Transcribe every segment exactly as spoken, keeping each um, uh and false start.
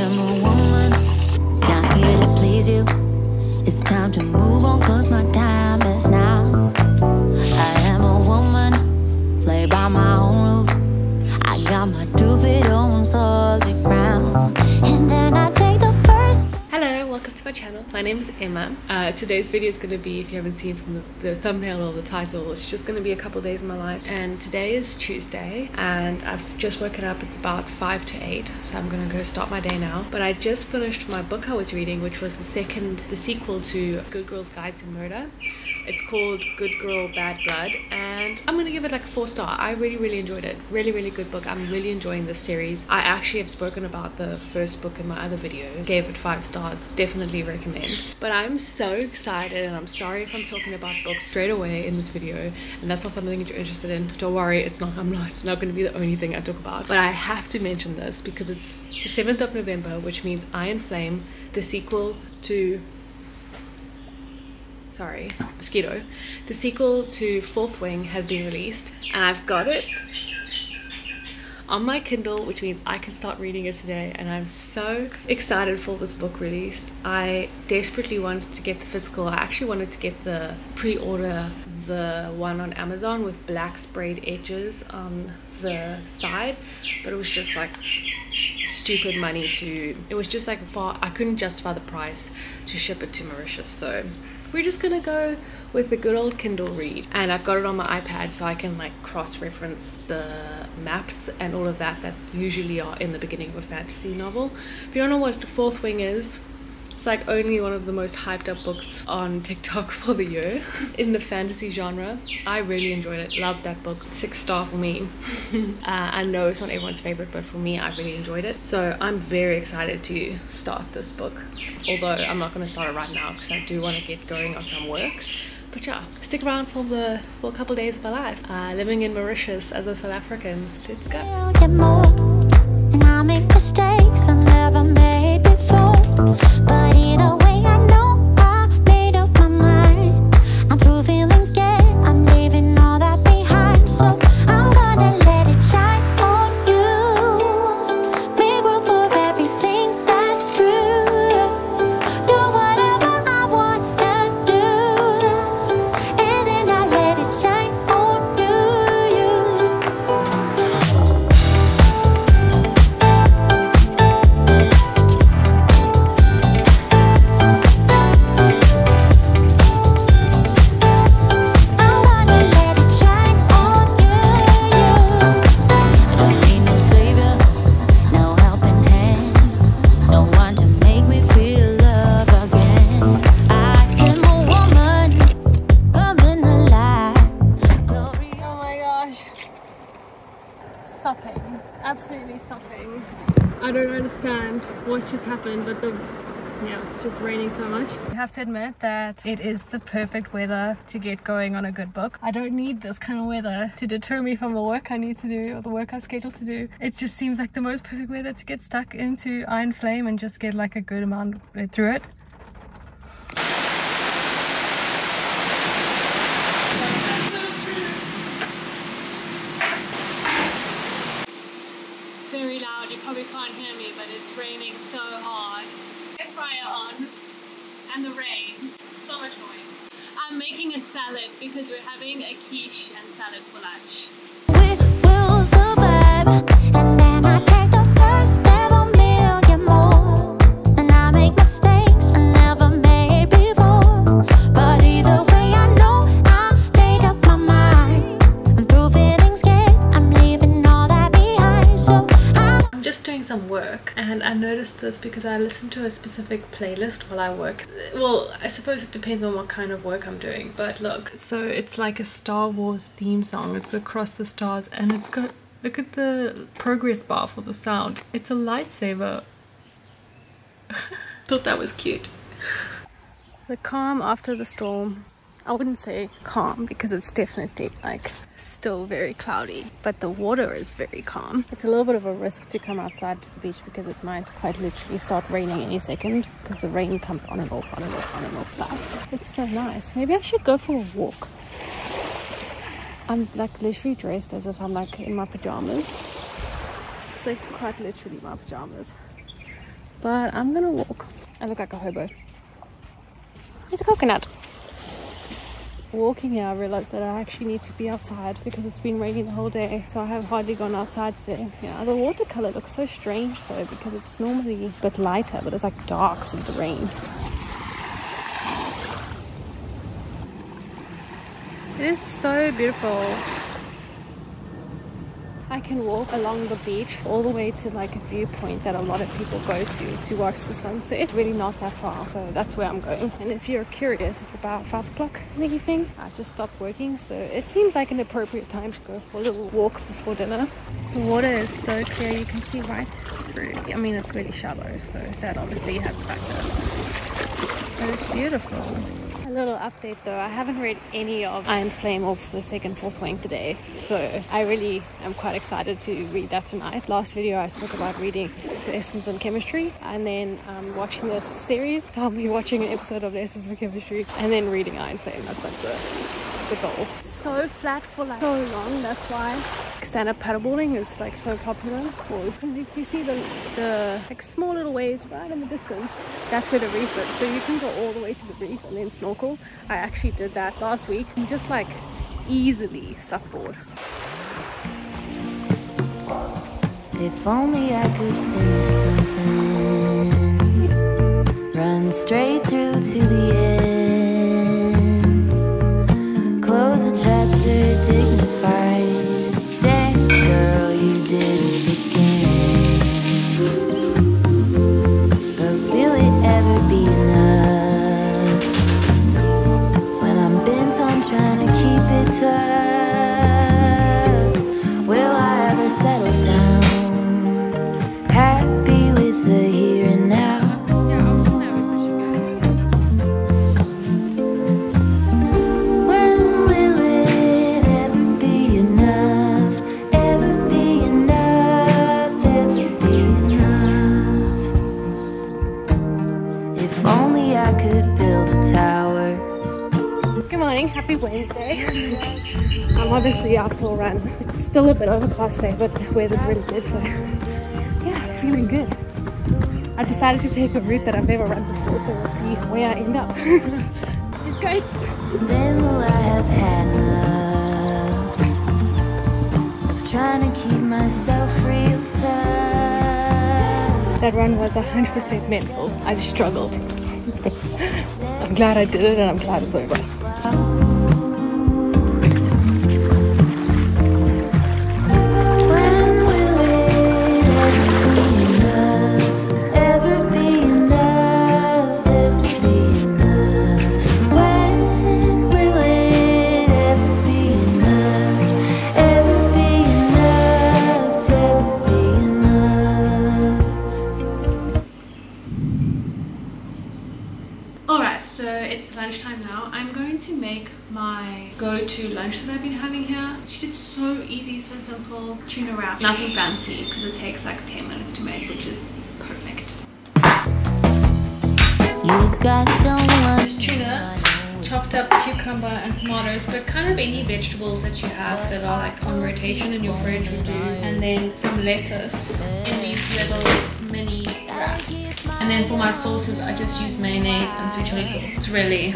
am a woman, not here to please you. It's time to move on, cause my time is now. I am a woman, play by my own rules. I got my two feet on solid ground, and then I take the first. Hello, welcome to my channel. My name is Emma. Uh, today's video is going to be, if you haven't seen from the, the thumbnail or the title, it's just going to be a couple days in my life. And today is Tuesday and I've just woken up. It's about five to eight, so I'm going to go start my day now. But I just finished my book I was reading, which was the second, the sequel to Good Girl's Guide to Murder. It's called Good Girl, Bad Blood, and I'm going to give it like a four star. I really, really enjoyed it. Really, really good book. I'm really enjoying this series. I actually have spoken about the first book in my other video. Gave it five stars. Definitely recommend. But I'm so excited, and I'm sorry if I'm talking about books straight away in this video and that's not something that you're interested in. Don't worry, it's not I'm not it's not going to be the only thing I talk about, but I have to mention this because it's the seventh of November, which means Iron Flame, the sequel to sorry mosquito the sequel to Fourth Wing, has been released, and I've got it on my Kindle, which means I can start reading it today, and I'm so excited for this book release. I desperately wanted to get the physical. I actually wanted to get the pre-order, the one on Amazon with black sprayed edges on the side, but it was just like stupid money to, it was just like far, I couldn't justify the price to ship it to Mauritius, so we're just gonna go with the good old Kindle read. And I've got it on my iPad so I can like cross-reference the maps and all of that that usually are in the beginning of a fantasy novel. If you don't know what Fourth Wing is, it's like only one of the most hyped up books on TikTok for the year in the fantasy genre. I really enjoyed it, loved that book. Six star for me. uh, I know it's not everyone's favorite, but for me, I really enjoyed it. So I'm very excited to start this book. Although I'm not gonna start it right now because I do want to get going on some work. But yeah, stick around for the for a couple of days of my life. Uh, living in Mauritius as a South African. Let's go. I'll get more, and I'll make mistakes I never made before. But either way, I know I made up my mind. I'm through feeling scared. I'm leaving all that behind. So I'm gonna let it shine on you. Make room for everything that's true. Do whatever I wanna do, and then I let it shine on you. What just happened, but the yeah it's just raining so much. I have to admit that it is the perfect weather to get going on a good book. I don't need this kind of weather to deter me from the work I need to do or the work I've scheduled to do. It just seems like the most perfect weather to get stuck into Iron Flame and just get like a good amount through it. Probably can't hear me, but it's raining so hard. Air fryer on, and the rain, so much noise. I'm making a salad because we're having a quiche and salad for lunch. We will survive, and then I take the first step on million more. And I make mistakes I never made before. But either way, I know I made up my mind. I'm through feeling scared, I'm leaving all that behind. So I'm just doing some work, and I noticed this because I listen to a specific playlist while I work. Well, I suppose it depends on what kind of work I'm doing, but look. So it's like a Star Wars theme song. It's Across the Stars, and it's got, look at the progress bar for the sound. It's a lightsaber. Thought that was cute. The calm after the storm. I wouldn't say calm because it's definitely like still very cloudy, but the water is very calm. It's a little bit of a risk to come outside to the beach because it might quite literally start raining any second because the rain comes on and off, on and off, on and off. But it's so nice. Maybe I should go for a walk. I'm like literally dressed as if I'm like in my pajamas. It's like quite literally my pajamas. but I'm gonna walk. I look like a hobo. It's a coconut. Walking here, I realized that I actually need to be outside because it's been raining the whole day, so I have hardly gone outside today. Yeah, the watercolor looks so strange though, because it's normally a bit lighter, but it's like dark because of the rain. It is so beautiful. I can walk along the beach all the way to like a viewpoint that a lot of people go to to watch the sunset. It's really not that far, so that's where I'm going. And if you're curious, it's about five o'clock in the evening. I just stopped working, so it seems like an appropriate time to go for a little walk before dinner. The water is so clear, you can see right through. I mean, it's really shallow, so that obviously has a factor. But it's beautiful. A little update though, I haven't read any of Iron Flame or the second Fourth Wing today, so I really am quite excited to read that tonight. Last video I spoke about reading Lessons in Chemistry, and then um, watching this series, so I'll be watching an episode of Lessons in Chemistry and then reading Iron Flame. That's like the, the goal. So flat for like so long, that's why stand-up paddleboarding is like so popular, because you, you see the, the like small little waves right in the distance. That's where the reef is, so you can go all the way to the reef and then snorkel. I actually did that last week and just like easily surfboard. If only I could finish something, run straight through to the end, close a chapter dignified. Dang girl, you didn't begin. But will it ever be enough? Trying to keep it up. Will I ever settle down? Happy with the here and now. When will it ever be enough? Ever be enough? Ever be enough? If only I could build a tower. Good morning, happy Wednesday. I'm obviously out for a run. It's still a bit overcast today, but the weather's really good, so yeah, feeling good. I've decided to take a route that I've never run before, so we'll see where I end up. These goats. Then will I have had enough of trying to keep myself real tough? That run was one hundred percent mental. I just struggled. I'm glad I did it, and I'm glad it's over. When will it ever be enough? Ever be enough? Ever be enough? When will it ever be enough? Ever be enough? Ever be enough? Alright, so it's lunchtime now. I'm going to make my go-to lunch that I've been having here. It's just so easy, so simple. Tuna wrap, nothing fancy, because it takes like ten minutes to make, which is perfect. You got so much tuna, chopped up cucumber and tomatoes, but kind of any vegetables that you have that are like on rotation in your fridge would do, and then some lettuce in these little mini wraps. And then for my sauces, I just use mayonnaise and sweet chili sauce. It's really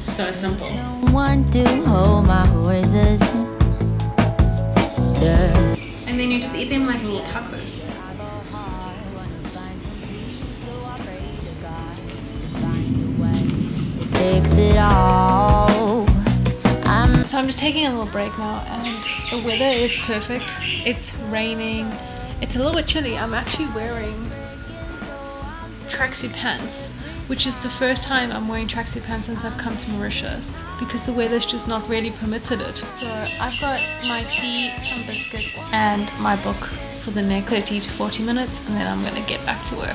so simple. And then you just eat them like little tacos. So I'm just taking a little break now, and the weather is perfect. It's raining. It's a little bit chilly. I'm actually wearing tracksuit pants, which is the first time I'm wearing tracksuit pants since I've come to Mauritius, because the weather's just not really permitted it. So I've got my tea, some biscuits and my book for the next thirty to forty minutes, and then I'm gonna get back to work.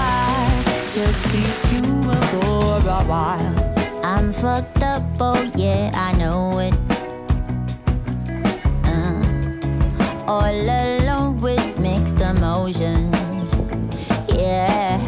Just be human for a while. I'm fucked up, oh yeah, I know it. uh, All alone with mixed emotions. Yeah,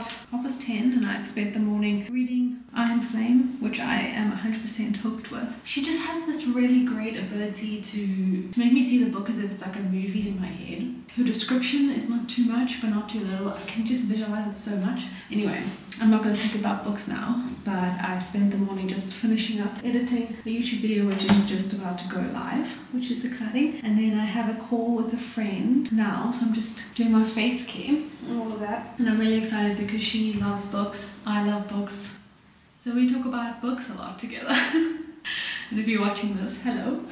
about half past ten and I've spent the morning reading Iron Flame, which I am one hundred percent hooked with. She just has this really great ability to, to make me see the book as if it's like a movie in my head. Her description is not too much but not too little. I can just visualize it so much. Anyway, I'm not going to speak about books now, but I've spent the morning just finishing up editing the YouTube video, which is just about to go live, which is exciting. And then I have a call with a friend now, so I'm just doing my face care and all of that. And I'm really excited because she loves books, I love books. So we talk about books a lot together. And if you're watching this, hello.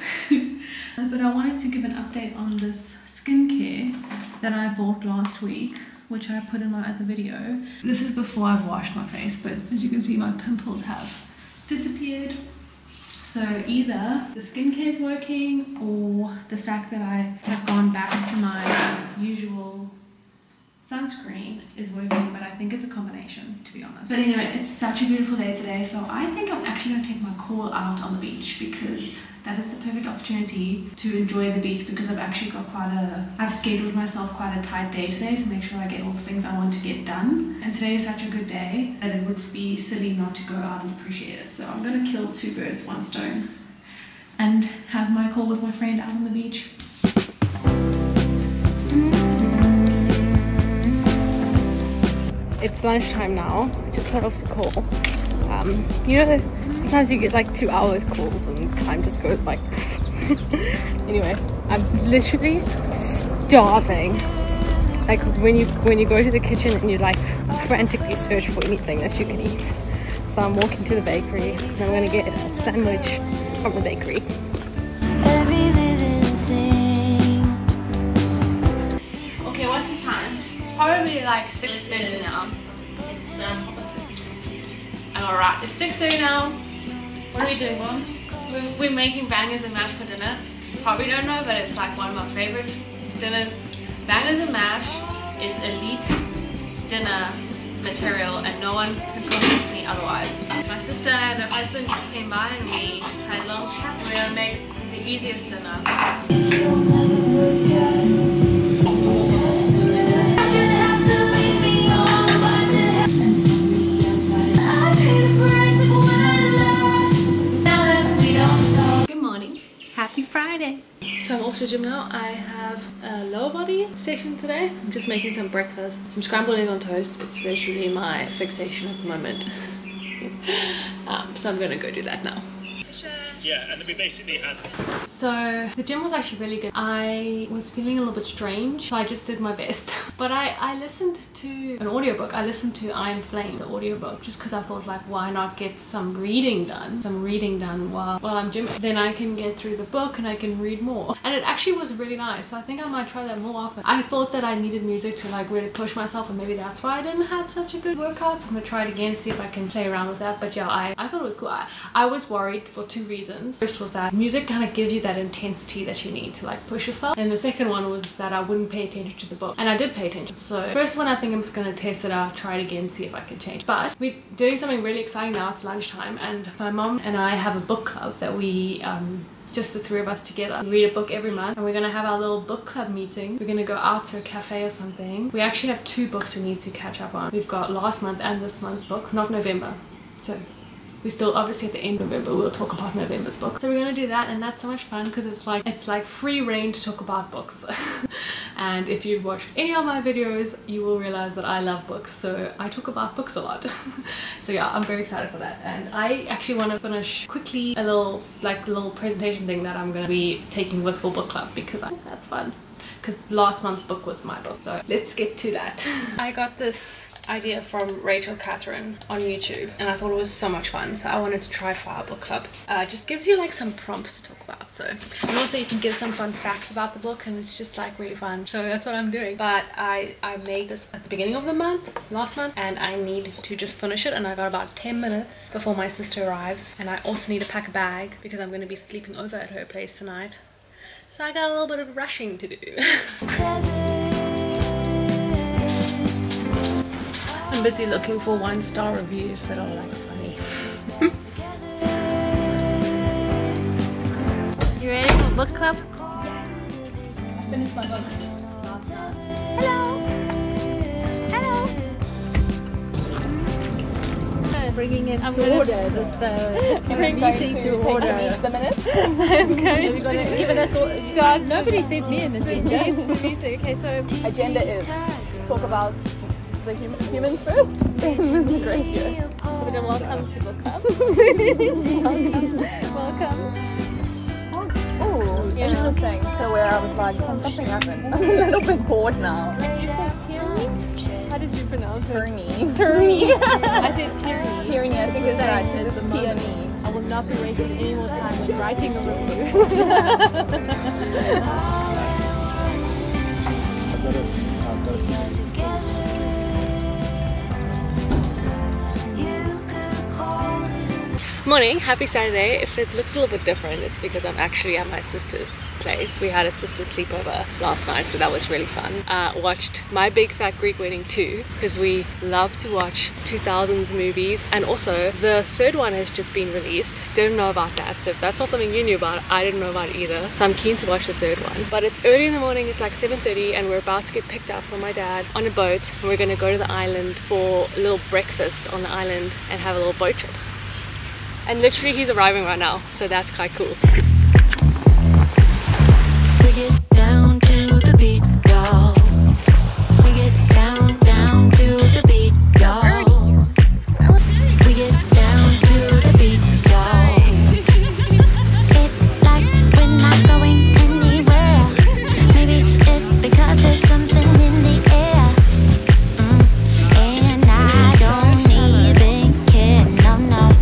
But I wanted to give an update on this skincare that I bought last week, which I put in my other video. This is before I've washed my face, but as you can see, my pimples have disappeared. So either the skincare is working or the fact that I have gone back to my usual sunscreen is working, but I think it's a combination, to be honest. But anyway, it's such a beautiful day today, so I think I'm actually going to take my call out on the beach because that is the perfect opportunity to enjoy the beach, because I've actually got quite a... I've scheduled myself quite a tight day today to make sure I get all the things I want to get done. And today is such a good day that it would be silly not to go out and appreciate it. So I'm going to kill two birds with one stone and have my call with my friend out on the beach. It's lunchtime now. I just got off the call. Um, you know, sometimes you get like two hours calls and time just goes like... Anyway, I'm literally starving. Like when you when you go to the kitchen and you like frantically search for anything that you can eat. So I'm walking to the bakery and I'm gonna get a sandwich from the bakery. Okay, what's the time? Probably like six thirty now. It's um, six. Alright, it's six thirty now. What are we doing, Mom? We're, we're making bangers and mash for dinner. Probably don't know, but it's like one of my favorite dinners. Bangers and mash is elite dinner material and no one can convince me otherwise. My sister and her husband just came by and we had a long chat. We're gonna make the easiest dinner. Friday. So I'm off to the gym now. I have a lower body session today. I'm just making some breakfast, some scrambled egg on toast. It's literally my fixation at the moment. um, so I'm gonna go do that now. Yeah, and then we basically had some. So the gym was actually really good. I was feeling a little bit strange, so I just did my best. But I, I listened to an audiobook. I listened to Iron Flame, the audiobook, just because I thought like, why not get some reading done? Some reading done while, while I'm gymming. Then I can get through the book and I can read more. And it actually was really nice. So I think I might try that more often. I thought that I needed music to like really push myself and maybe that's why I didn't have such a good workout. So I'm gonna try it again, see if I can play around with that. But yeah, I, I thought it was cool. I, I was worried for two reasons. First was that music kind of gives you that intensity that you need to like push yourself, and the second one was that I wouldn't pay attention to the book, and I did pay attention. So first one, I think I'm just gonna test it out, try it again, see if I can change. But we're doing something really exciting now. It's lunchtime and my mom and I have a book club that we um just the three of us together. We read a book every month and we're gonna have our little book club meeting. We're gonna go out to a cafe or something. We actually have two books we need to catch up on. We've got last month and this month's book, not November. So we still obviously at the end of November we'll talk about November's book. So we're gonna do that and that's so much fun because it's like it's like free reign to talk about books. And if you've watched any of my videos you will realize that I love books, so I talk about books a lot. So yeah, I'm very excited for that. And I actually want to finish quickly a little like little presentation thing that I'm gonna be taking with full book club because I think that's fun, because last month's book was my book. So let's get to that. I got this idea from Rachel Catherine on YouTube and I thought it was so much fun, so I wanted to try for our book club. Uh, just gives you like some prompts to talk about, so, and also you can give some fun facts about the book and it's just like really fun. So that's what I'm doing. But I, I made this at the beginning of the month, last month, and I need to just finish it, and I got about ten minutes before my sister arrives, and I also need to pack a bag because I'm going to be sleeping over at her place tonight, so I got a little bit of rushing to do. I'm busy looking for one star reviews that are like funny. You ready for book club? Yeah. I finished my book. Hello! Hello! bringing it I'm to order. Just, uh, I'm going to take the minutes. I'm going to to give it a start. Nobody sent me an agenda. Okay, so agenda is talk about the hum humans first. Grace here. So we're welcome to book club. Welcome. Welcome. Oh, yeah. Interesting. So where I was like, can something happen? I'm a little bit bored now. You said tyranny? How did you pronounce it? Tyranny. Tyranny. I said tyranny. Tyranny, I think it's right. It's tyranny. I will not be wasting any more time with writing a review. I've got it. I've got it. Morning, happy Saturday. If it looks a little bit different, it's because I'm actually at my sister's place. We had a sister sleepover last night, so that was really fun. Uh, watched My Big Fat Greek Wedding two because we love to watch two thousands movies, and also the third one has just been released. Didn't know about that, so if that's not something you knew about, I didn't know about it either. So I'm keen to watch the third one. But it's early in the morning, it's like seven thirty, and we're about to get picked up from my dad on a boat, and we're gonna go to the island for a little breakfast on the island and have a little boat trip. And literally he's arriving right now, so that's quite cool. We get down to the beat, y'all. We get down, down to the beat, y'all. We get down to the beat, y'all. It's like we're not going anywhere. Maybe it's because there's something in the air. Mm. And I don't even care, no, no.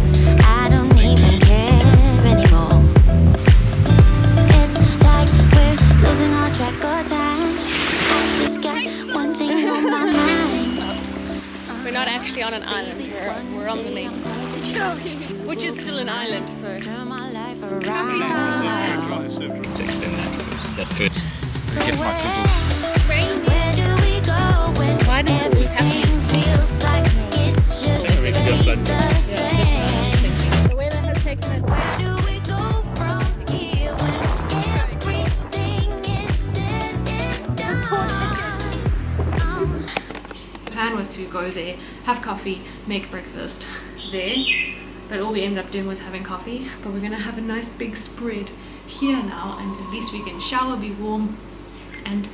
We're not actually on an island, we're, we're on the main island, which is still an island, so... Why does this keep happening? The weather has taken it back. Plan was to go there, have coffee, make breakfast there, but all we ended up doing was having coffee. But we're gonna have a nice big spread here now, and at least we can shower, be warm, and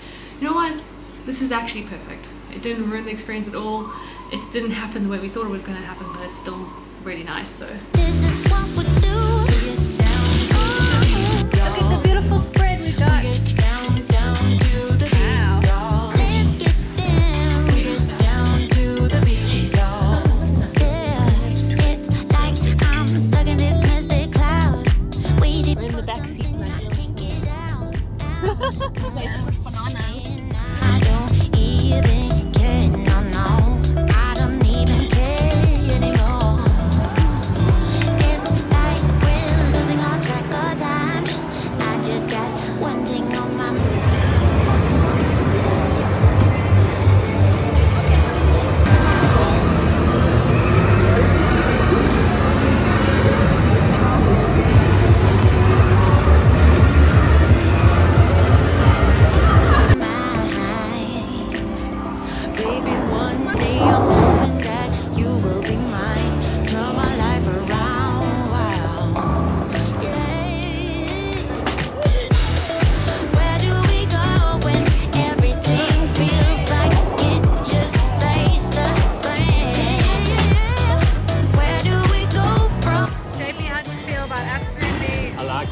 you know what, this is actually perfect. It didn't ruin the experience at all. It didn't happen the way we thought it was gonna happen, but it's still really nice. So this is what we do. Look at the beautiful spread we got.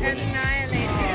Annihilated.